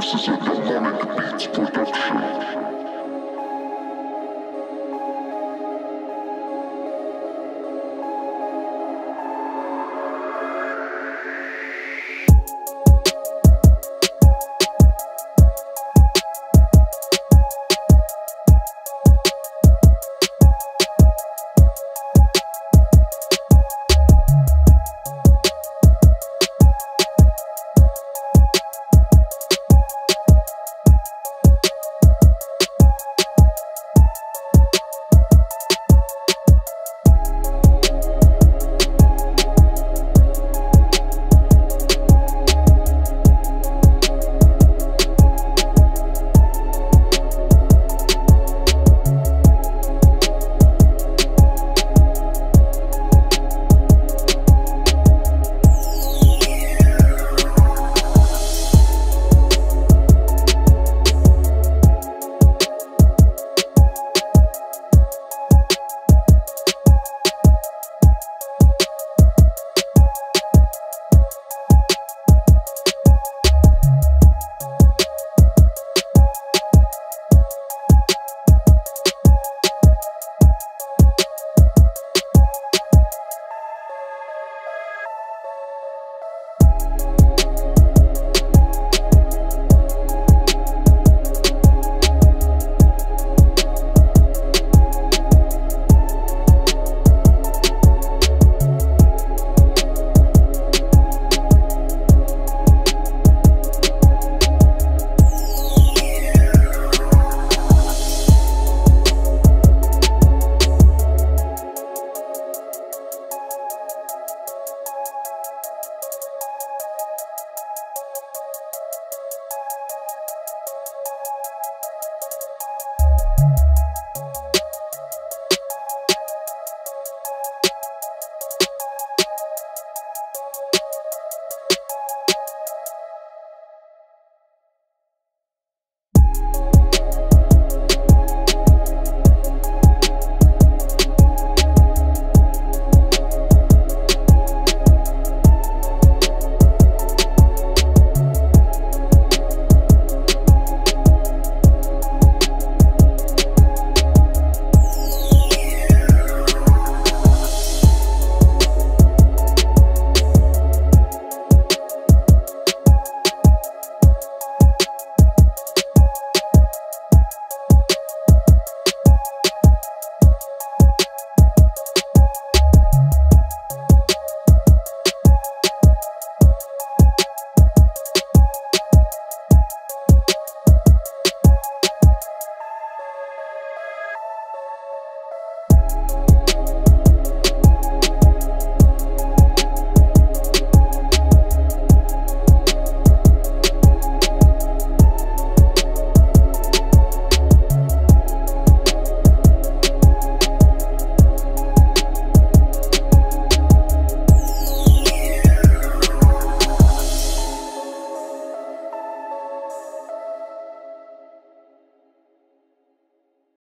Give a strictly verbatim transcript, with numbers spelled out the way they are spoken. This is a Demonic Beats production.